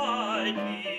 by me.